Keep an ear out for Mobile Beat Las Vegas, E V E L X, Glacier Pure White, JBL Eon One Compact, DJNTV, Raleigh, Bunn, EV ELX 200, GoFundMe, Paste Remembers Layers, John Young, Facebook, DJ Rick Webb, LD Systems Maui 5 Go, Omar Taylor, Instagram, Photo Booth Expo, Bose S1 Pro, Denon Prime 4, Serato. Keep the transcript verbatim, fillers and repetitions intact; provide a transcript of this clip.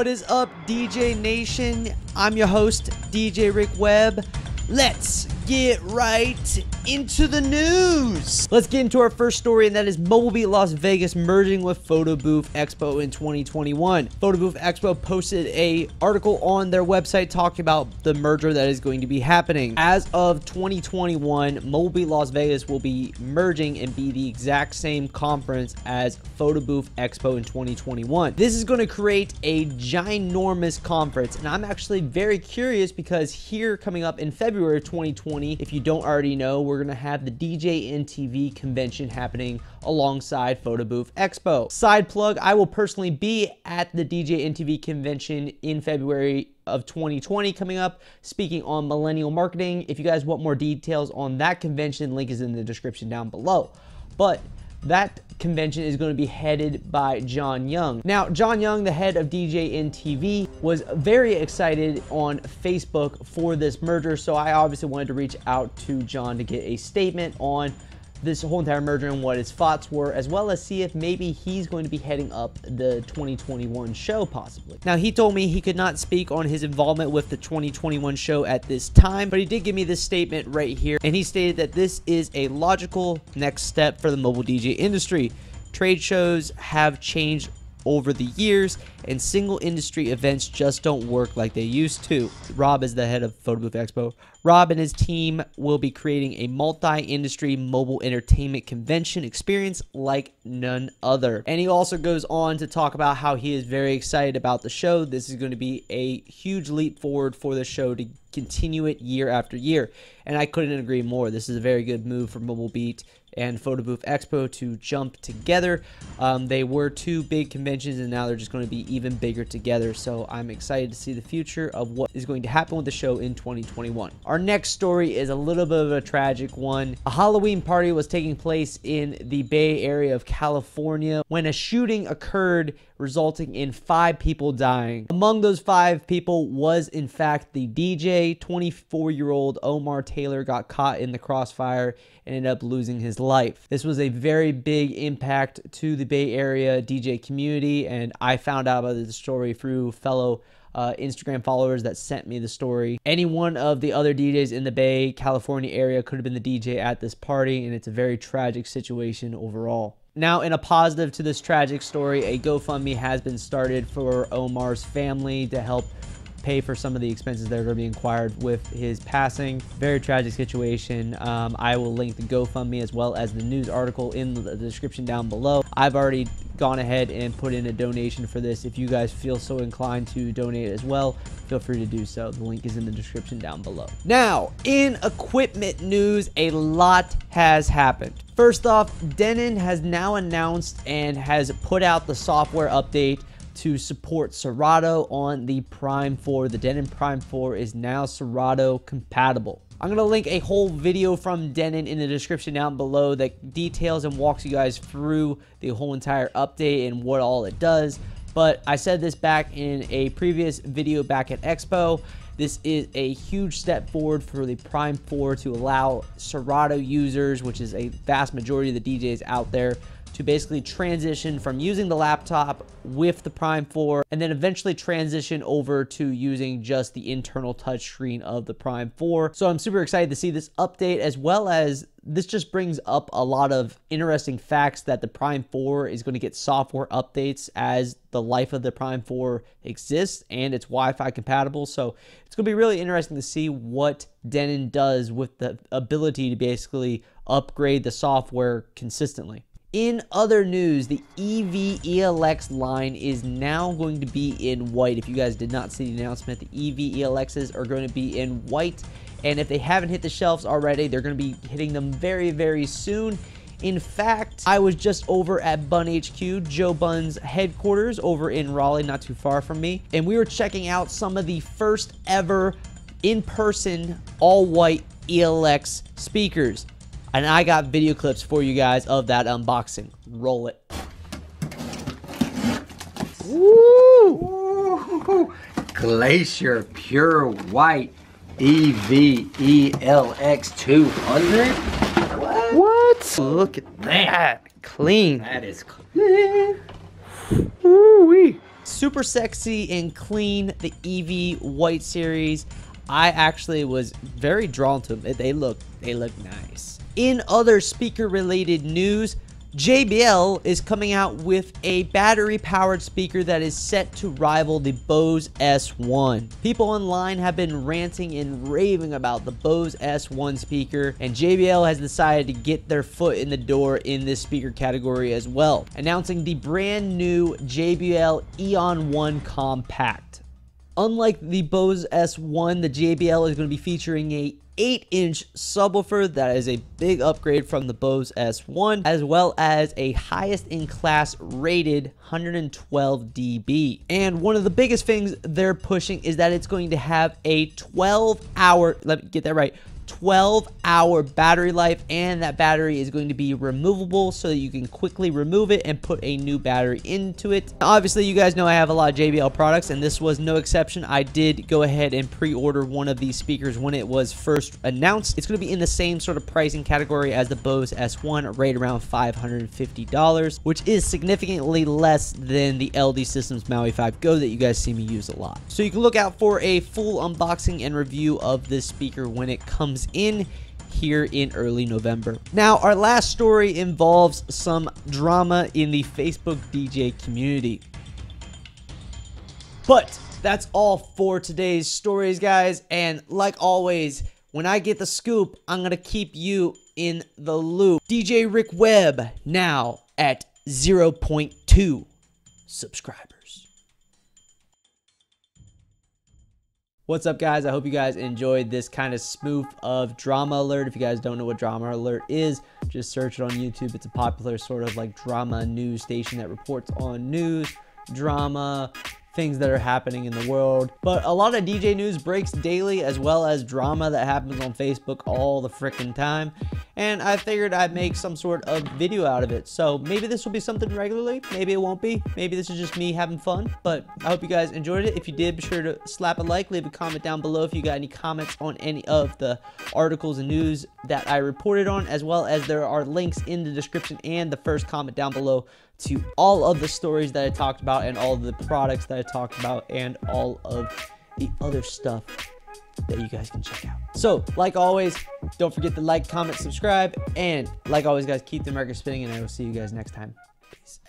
What is up, D J Nation? I'm your host, D J Rick Webb. Let's get right into the news. Let's get into our first story, and that is Mobile Beat Las Vegas merging with Photo Booth Expo in twenty twenty-one. Photo Booth Expo posted a article on their website talking about the merger that is going to be happening. As of twenty twenty-one, Mobile Beat Las Vegas will be merging and be the exact same conference as Photo Booth Expo in twenty twenty-one. This is going to create a ginormous conference, and I'm actually very curious because here coming up in February of twenty twenty, if you don't already know, we're gonna have the D J N T V convention happening alongside Photo Booth Expo. Side plug, I will personally be at the D J N T V convention in February of twenty twenty coming up, speaking on millennial marketing. If you guys want more details on that convention, link is in the description down below. But that convention is going to be headed by John Young. Now, John Young, the head of D J N T V, was very excited on Facebook for this merger, so I obviously wanted to reach out to John to get a statement on this whole entire merger and what his thoughts were, as well as see if maybe he's going to be heading up the twenty twenty-one show possibly. Now, he told me he could not speak on his involvement with the twenty twenty-one show at this time, but he did give me this statement right here, and he stated that this is a logical next step for the mobile D J industry. Trade shows have changed over the years, and single industry events just don't work like they used to. Rob is the head of Photo Booth Expo. Rob and his team will be creating a multi-industry mobile entertainment convention experience like none other. And he also goes on to talk about how he is very excited about the show. This is going to be a huge leap forward for the show to continue it year after year. And I couldn't agree more. This is a very good move for Mobile Beat and Photo Booth Expo to jump together. Um, they were two big conventions, and now they're just going to be even bigger together. So I'm excited to see the future of what is going to happen with the show in twenty twenty-one. Our next story is a little bit of a tragic one. A Halloween party was taking place in the Bay Area of California when a shooting occurred, resulting in five people dying. Among those five people was, in fact, the D J. twenty-four-year-old Omar Taylor got caught in the crossfire and ended up losing his life. This was a very big impact to the Bay Area D J community, and I found out about this story through fellow Uh, Instagram followers that sent me the story. Any one of the other D Js in the Bay, California area could have been the D J at this party, and it's a very tragic situation overall. Now, in a positive to this tragic story, a GoFundMe has been started for Omar's family to help pay for some of the expenses that are going to be incurred with his passing. Very tragic situation. Um, I will link the GoFundMe as well as the news article in the description down below. I've already gone ahead and put in a donation for this. If you guys feel so inclined to donate as well, feel free to do so. The link is in the description down below. Now, in equipment news, a lot has happened. First off, Denon has now announced and has put out the software update to support Serato on the Prime four. The Denon Prime four is now Serato compatible. I'm going to link a whole video from Denon in the description down below that details and walks you guys through the whole entire update and what all it does. But I said this back in a previous video back at Expo. This is a huge step forward for the Prime four to allow Serato users, which is a vast majority of the D Js out there, to basically transition from using the laptop with the Prime four and then eventually transition over to using just the internal touchscreen of the Prime four. So I'm super excited to see this update, as well as this just brings up a lot of interesting facts that the Prime four is going to get software updates as the life of the Prime four exists, and it's Wi-Fi compatible. So it's going to be really interesting to see what Denon does with the ability to basically upgrade the software consistently. In other news, the E V E L X line is now going to be in white. If you guys did not see the announcement, the E V E L Xs are going to be in white. And if they haven't hit the shelves already, they're going to be hitting them very, very soon. In fact, I was just over at Bunn H Q, Joe Bunn's headquarters over in Raleigh, not too far from me. And we were checking out some of the first ever in-person all-white E L X speakers. And I got video clips for you guys of that unboxing. Roll it. Woo! Glacier Pure White E V E L X two hundred? What? What? Look at that. Clean. That is clean. Woo-wee. super sexy and clean, the E V White series. I actually was very drawn to them. They look, they look nice. In other speaker-related news, J B L is coming out with a battery-powered speaker that is set to rival the Bose S one. People online have been ranting and raving about the Bose S one speaker, and J B L has decided to get their foot in the door in this speaker category as well, announcing the brand new J B L Eon One Compact. Unlike the Bose S one, the J B L is going to be featuring a eight inch subwoofer. That is a big upgrade from the Bose S one, as well as a highest in class rated one hundred twelve decibels. And one of the biggest things they're pushing is that it's going to have a twelve hour, let me get that right, twelve hour battery life, and that battery is going to be removable so that you can quickly remove it and put a new battery into it. Obviously, you guys know I have a lot of J B L products, and this was no exception. I did go ahead and pre-order one of these speakers when it was first announced. It's going to be in the same sort of pricing category as the Bose S one, right around five hundred fifty dollars, which is significantly less than the L D Systems Maui five Go that you guys see me use a lot. So you can look out for a full unboxing and review of this speaker when it comes in here in early November. Now, our last story involves some drama in the Facebook D J community. But that's all for today's stories, guys. And like always, when I get the scoop, I'm gonna keep you in the loop. D J Rick Webb now at zero point two subscribers. What's up, guys? I hope you guys enjoyed this kind of spoof of Drama Alert. If you guys don't know what Drama Alert is, just search it on YouTube. It's a popular sort of like drama news station that reports on news, drama, things that are happening in the world. But a lot of D J news breaks daily, as well as drama that happens on Facebook all the freaking time. And I figured I'd make some sort of video out of it. So maybe this will be something regularly. Maybe it won't be. Maybe this is just me having fun. But I hope you guys enjoyed it. If you did, be sure to slap a like. Leave a comment down below if you got any comments on any of the articles and news that I reported on, as well as there are links in the description and the first comment down below to all of the stories that I talked about and all of the products that I talked about and all of the other stuff that you guys can check out. So like always, don't forget to like, comment, subscribe, and like always, guys, keep the market spinning, and I will see you guys next time. Peace.